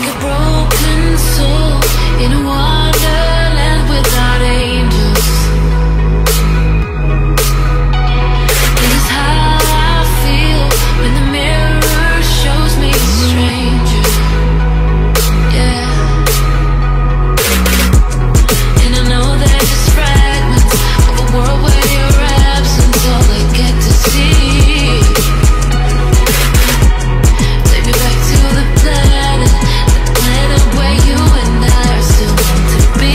like a broken soul in a wonderland without angels. This is how I feel when the mirror shows me a stranger. Yeah. And I know they're just fragments of a world where your absence all I get to see. Take me back to the planet. When you don't recognize to me,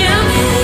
yeah, me.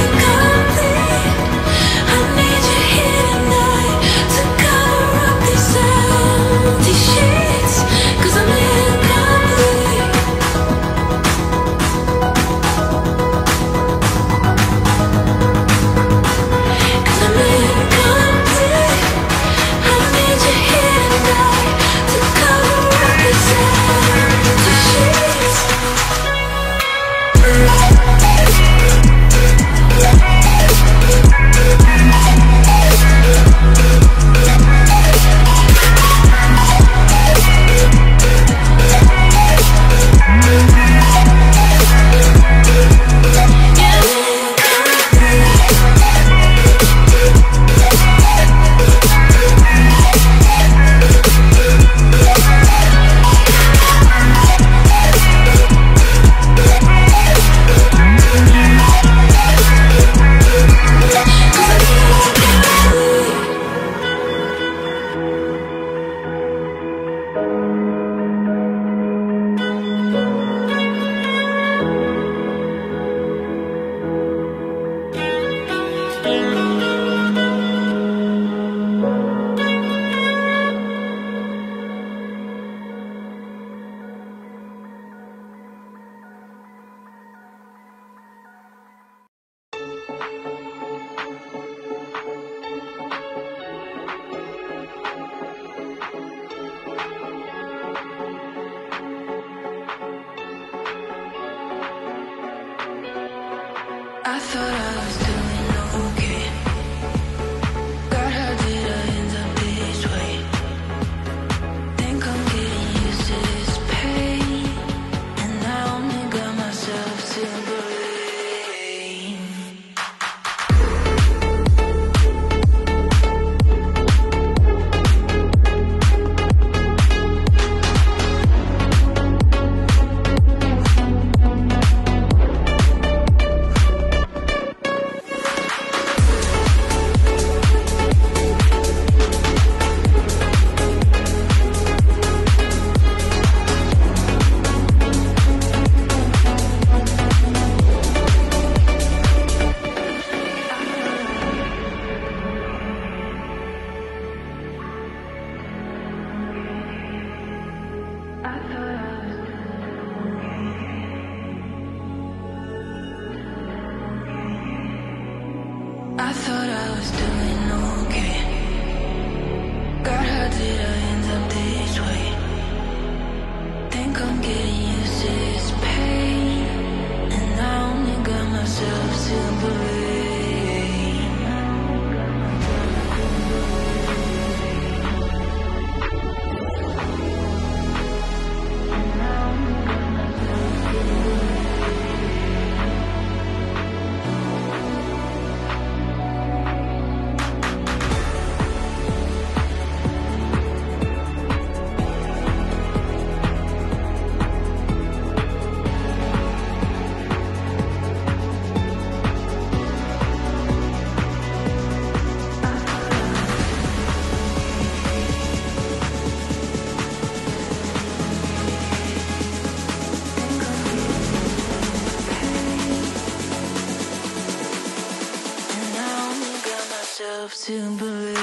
to believe.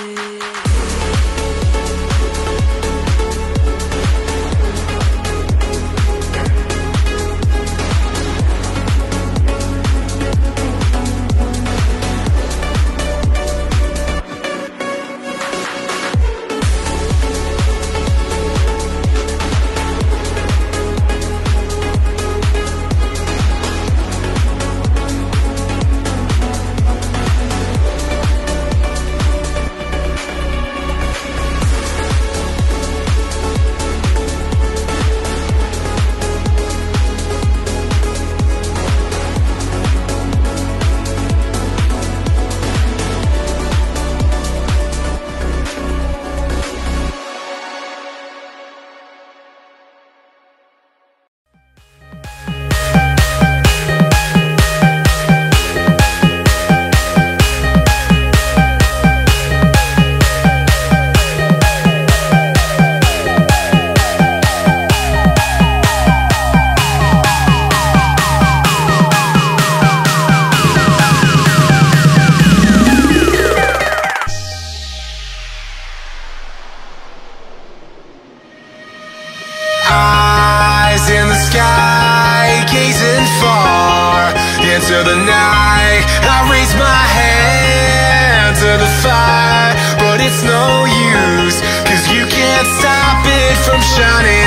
Into the night, I raise my hand to the fire, but it's no use, 'cause you can't stop it from shining.